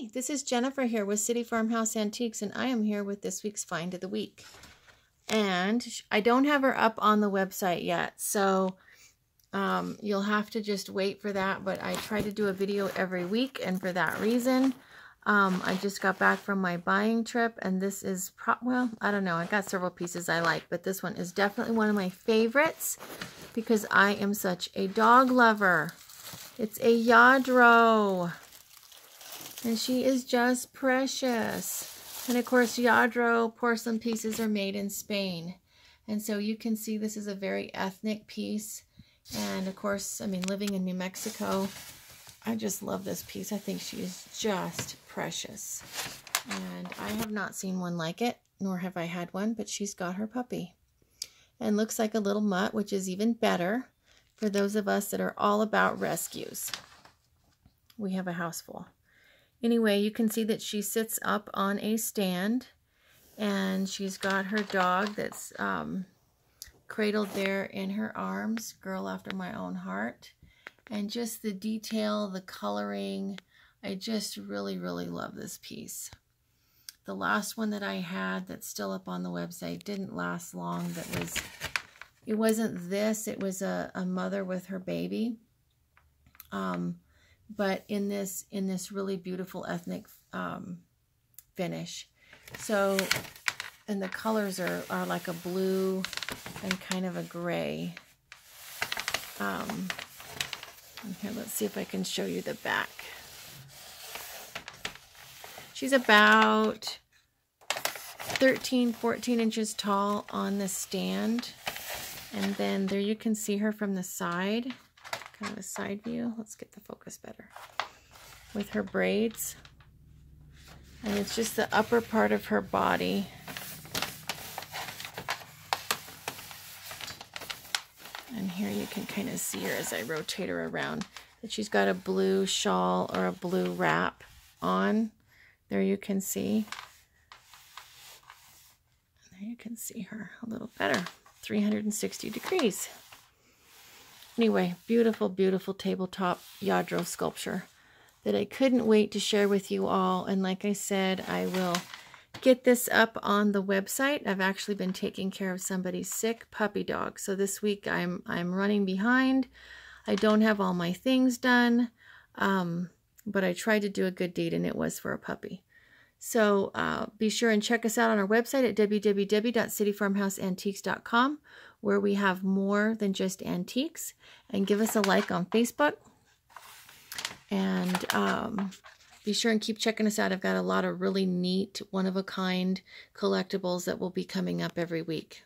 Hi, this is Jennifer here with City Farmhouse Antiques, and I am here with this week's Find of the Week. And I don't have her up on the website yet, so you'll have to just wait for that. But I try to do a video every week, and for that reason, I just got back from my buying trip, and this is, I don't know, I got several pieces I like, but this one is definitely one of my favorites because I am such a dog lover. It's a Lladro. And she is just precious. And of course, Lladro porcelain pieces are made in Spain. And so you can see this is a very ethnic piece. And of course, I mean, living in New Mexico, I just love this piece. I think she is just precious. And I have not seen one like it, nor have I had one, but she's got her puppy. And looks like a little mutt, which is even better for those of us that are all about rescues. We have a house full. Anyway, you can see that she sits up on a stand, and she's got her dog that's cradled there in her arms, girl after my own heart. And just the detail, the coloring, I just really, really love this piece. The last one that I had that's still up on the website didn't last long. It wasn't this, it was a mother with her baby. But in this really beautiful ethnic finish. So, and the colors are like a blue and kind of a gray. Here, let's see if I can show you the back. She's about 13, 14 inches tall on the stand. And then there you can see her from the side. Kind of a side view. Let's get the focus better. With her braids. And it's just the upper part of her body. And here you can kind of see her as I rotate her around. That she's got a blue shawl or a blue wrap on. There you can see. And there you can see her a little better. 360 degrees. Anyway, beautiful, beautiful tabletop Lladro sculpture that I couldn't wait to share with you all. And like I said, I will get this up on the website. I've actually been taking care of somebody's sick puppy dog. So this week I'm running behind. I don't have all my things done, but I tried to do a good deed, and it was for a puppy. So be sure and check us out on our website at www.cityfarmhouseantiques.com, where we have more than just antiques. And give us a like on Facebook. And be sure and keep checking us out. I've got a lot of really neat, one-of-a-kind collectibles that will be coming up every week.